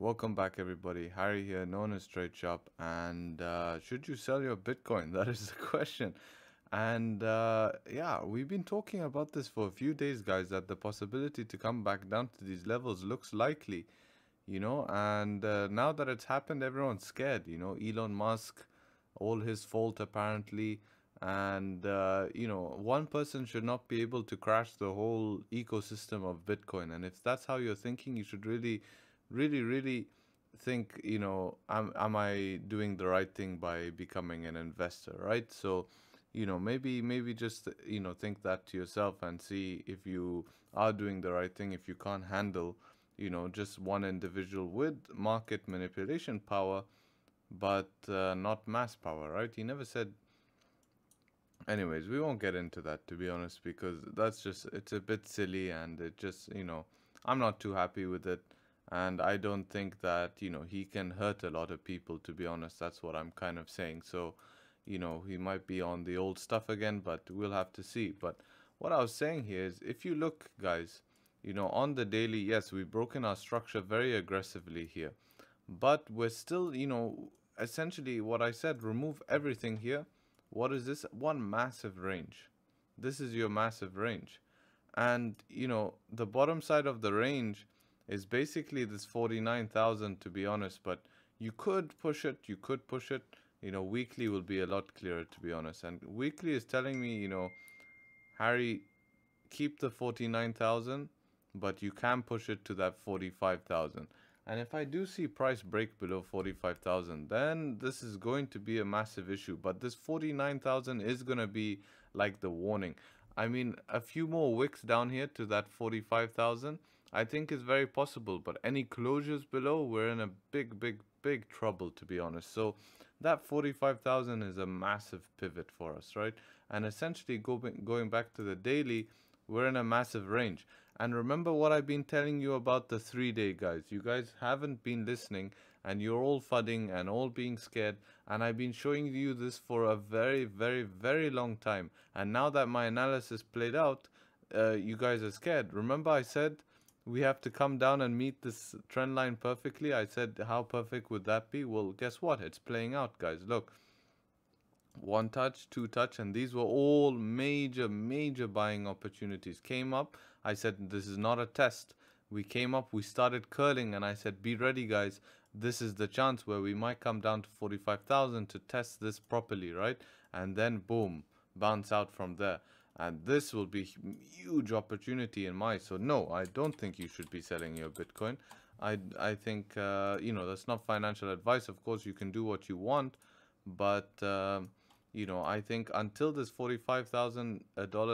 Welcome back everybody, Harry here, known as Trade Shop, and should you sell your Bitcoin? That is the question. And yeah, we've been talking about this for a few days, guys, that the possibility to come back down to these levels looks likely, you know, and now that it's happened, everyone's scared, you know, Elon Musk, all his fault apparently, and you know, one person should not be able to crash the whole ecosystem of Bitcoin. And if that's how you're thinking, you should really think, you know, am I doing the right thing by becoming an investor, right? So, you know, maybe just, you know, think that to yourself and see if you are doing the right thing. If you can't handle, you know, just one individual with market manipulation power, but not mass power, right? He never said. Anyways, we won't get into that, to be honest, because that's just, it's a bit silly, and it just, you know, I'm not too happy with it. And I don't think that, you know, he can hurt a lot of people, to be honest. That's what I'm kind of saying. So, you know, he might be on the old stuff again, but we'll have to see. But what I was saying here is, if you look, guys, you know, on the daily, yes, we've broken our structure very aggressively here. But we're still, you know, essentially what I said, remove everything here. What is this? One massive range. This is your massive range. And, you know, the bottom side of the range is basically this 49,000, to be honest, but you could push it, you know, weekly will be a lot clearer, to be honest. And weekly is telling me, you know, Harry, keep the 49,000, but you can push it to that 45,000. And if I do see price break below 45,000, then this is going to be a massive issue. But this 49,000 is going to be like the warning. I mean, a few more wicks down here to that 45,000, I think is very possible. But any closures below, we're in a big trouble, to be honest. So that 45,000 is a massive pivot for us, right? And essentially going back to the daily, we're in a massive range. And remember what I've been telling you about the 3-day, guys. You guys haven't been listening, and you're all fudding and all being scared. And I've been showing you this for a very, very, very long time. And now that my analysis played out, you guys are scared. Remember I said we have to come down and meet this trend line perfectly. I said, how perfect would that be? Well, guess what? It's playing out, guys. Look, one touch, two touch, and these were all major buying opportunities. Came up, I said this is not a test. We came up, we started curling, and I said be ready, guys, this is the chance where we might come down to 45,000 to test this properly, right? And then boom, bounce out from there. And this will be huge opportunity in my, so no, I don't think you should be selling your Bitcoin. I think you know, that's not financial advice. Of course you can do what you want, but you know, I think until this $45,000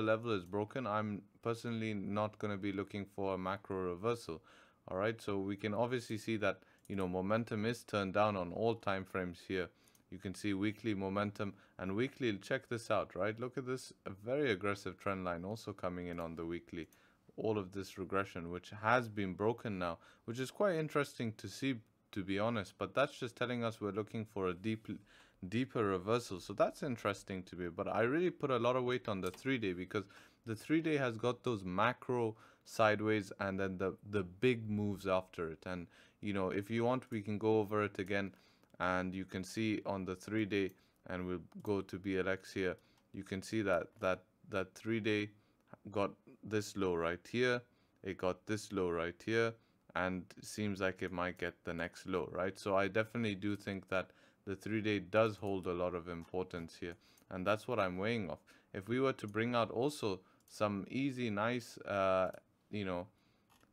level is broken, I'm personally not going to be looking for a macro reversal. All right, so we can obviously see that, you know, momentum is turned down on all time frames here. You can see weekly momentum, and weekly, check this out, right? Look at this, a very aggressive trend line also coming in on the weekly. All of this regression, which has been broken now, which is quite interesting to see, to be honest, but that's just telling us we're looking for a deeper reversal. So that's interesting to me, but I really put a lot of weight on the 3-day, because the 3-day has got those macro sideways and then the big moves after it. And you know, if you want, we can go over it again, and you can see on the 3-day, and we'll go to BLX here. You can see that 3-day got this low right here, it got this low right here, and seems like it might get the next low, right? So I definitely do think that the 3-day does hold a lot of importance here, and that's what I'm weighing off. If we were to bring out also some easy, nice, you know,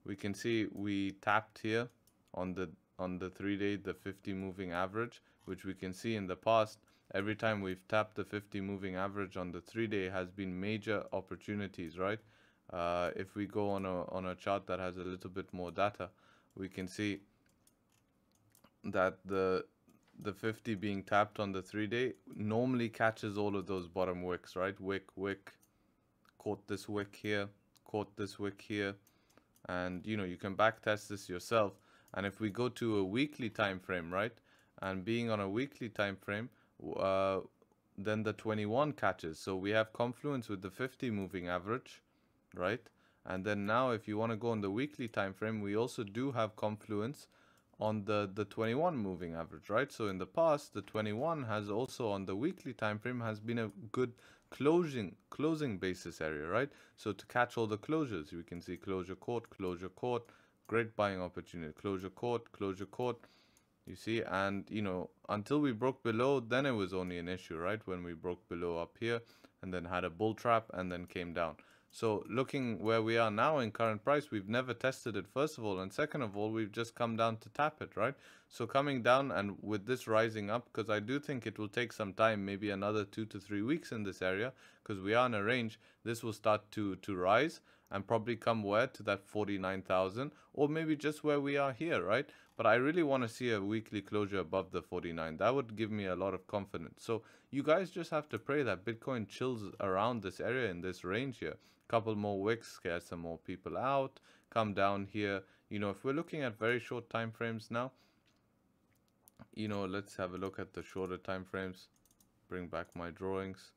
we can see we tapped here on the 3-day, the 50 moving average, which we can see in the past, every time we've tapped the 50 moving average on the 3-day has been major opportunities, right? If we go on a chart that has a little bit more data, we can see that the 50 being tapped on the 3-day normally catches all of those bottom wicks, right? Wick, caught this wick here, caught this wick here, and you know, you can back test this yourself. And if we go to a weekly time frame, right, and being on a weekly time frame, then the 21 catches. So we have confluence with the 50 moving average, right? And then now if you want to go on the weekly time frame, we also do have confluence on the 21 moving average, right? So in the past, the 21 has also on the weekly time frame has been a good closing basis area, right? So to catch all the closures, we can see closure caught, great buying opportunity, closure caught, you see. And you know, until we broke below, then it was only an issue, right? When we broke below up here and then had a bull trap and then came down. So looking where we are now in current price, we've never tested it, first of all. And second of all, we've just come down to tap it, right? So coming down and with this rising up, because I do think it will take some time, maybe another 2 to 3 weeks in this area, because we are in a range, this will start to rise and probably come where to that 49,000 or maybe just where we are here, right? But I really want to see a weekly closure above the 49. That would give me a lot of confidence. So you guys just have to pray that Bitcoin chills around this area in this range here. Couple more wicks, scare some more people out, come down here. You know, if we're looking at very short time frames now, you know, let's have a look at the shorter time frames, bring back my drawings,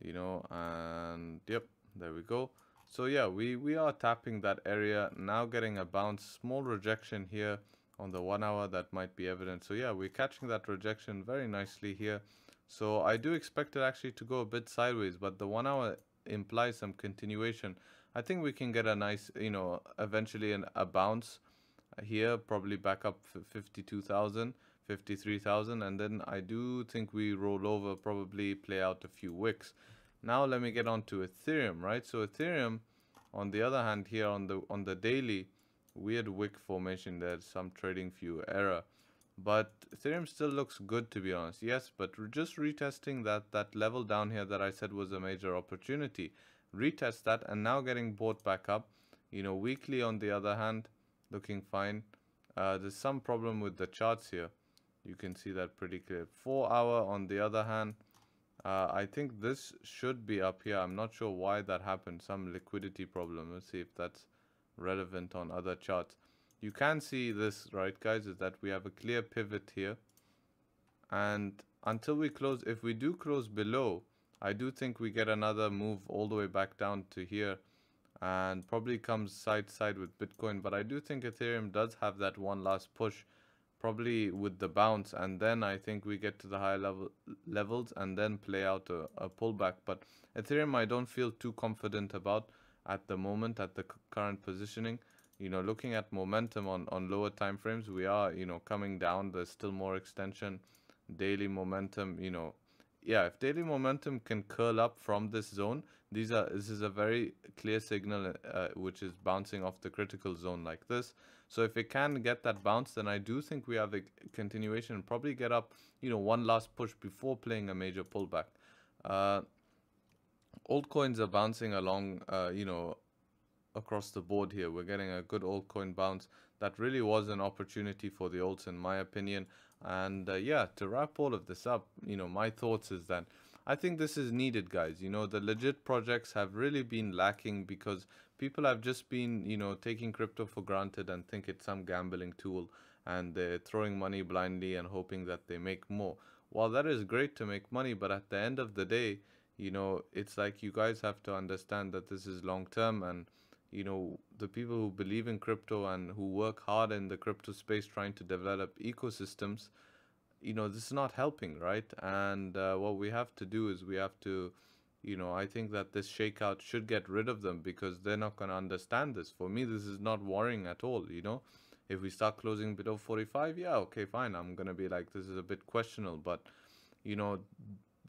you know, and yep, there we go. So yeah, we are tapping that area now, getting a bounce, small rejection here on the 1 hour that might be evident. So yeah, we're catching that rejection very nicely here. So I do expect it actually to go a bit sideways, but the 1 hour implies some continuation. I think we can get a nice, you know, eventually a bounce here, probably back up 52,000, 53,000, and then I do think we roll over, probably play out a few wicks. Now let me get on to Ethereum, right? So Ethereum, on the other hand, here on the daily, weird wick formation there, some trading view error, but Ethereum still looks good, to be honest. Yes, but just retesting that level down here that I said was a major opportunity, retest that, and now getting bought back up. You know, weekly on the other hand looking fine. There's some problem with the charts here, you can see that pretty clear. 4 hour on the other hand, I think this should be up here. I'm not sure why that happened, some liquidity problem. Let's see if that's relevant on other charts. You can see this, right guys, is that we have a clear pivot here, and until we close, if we do close below, I do think we get another move all the way back down to here and probably comes side with Bitcoin. But I do think Ethereum does have that one last push, probably with the bounce, and then I think we get to the higher levels and then play out a pullback. But Ethereum I don't feel too confident about at the moment, at the current positioning. You know, looking at momentum on lower time frames, we are, you know, coming down. There's still more extension. Daily momentum, you know, yeah, if daily momentum can curl up from this zone, this is a very clear signal, which is bouncing off the critical zone like this. So if it can get that bounce, then I do think we have a continuation and probably get up, you know, one last push before playing a major pullback. Altcoins are bouncing along, you know, across the board here. We're getting a good altcoin bounce. That really was an opportunity for the alts in my opinion. And yeah, to wrap all of this up, you know, my thoughts is that I think this is needed, guys. You know, the legit projects have really been lacking because people have just been, you know, taking crypto for granted and think it's some gambling tool, and they're throwing money blindly and hoping that they make more. Well, that is great to make money, but at the end of the day, you know, it's like you guys have to understand that this is long term, and you know, the people who believe in crypto and who work hard in the crypto space trying to develop ecosystems, you know, this is not helping, right? And what we have to do is we have to, you know, I think that this shakeout should get rid of them because they're not going to understand this. For me, this is not worrying at all, you know. If we start closing below 45, yeah, okay, fine. I'm going to be like, this is a bit questionable, but, you know,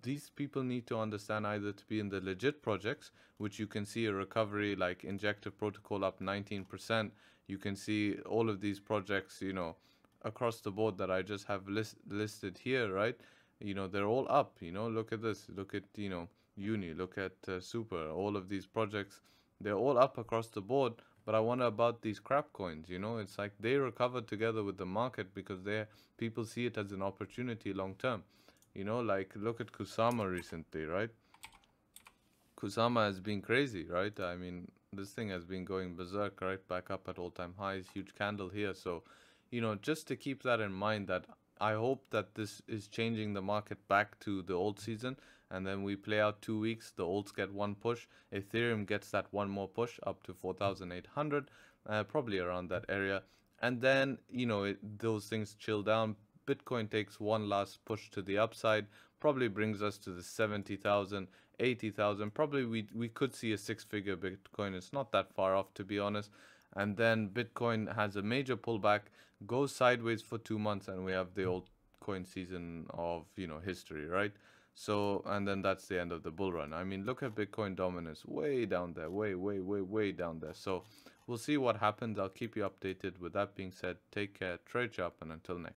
these people need to understand either to be in the legit projects, which you can see a recovery like Injective Protocol up 19%. You can see all of these projects, you know, across the board that I just have listed here, right? You know, they're all up, you know, look at this, look at, you know, Uni, look at Super, all of these projects, they're all up across the board. But I wonder about these crap coins, you know, it's like they recover together with the market because people see it as an opportunity long term. You know, like look at Kusama recently, right? Kusama has been crazy, right? I mean, this thing has been going berserk, right? Back up at all-time highs, huge candle here. So, you know, just to keep that in mind, that I hope that this is changing the market back to the old season. And then we play out 2 weeks, the alts get one push, Ethereum gets that one more push up to 4,800, probably around that area. And then, you know, those things chill down. Bitcoin takes one last push to the upside, probably brings us to the 70,000, 80,000. Probably we could see a six-figure Bitcoin. It's not that far off, to be honest. And then Bitcoin has a major pullback, goes sideways for 2 months, and we have the altcoin season of, you know, history, right? So, and then that's the end of the bull run. I mean, look at Bitcoin dominance, way down there, way down there. So we'll see what happens. I'll keep you updated. With that being said, take care, Trade Shop, and until next.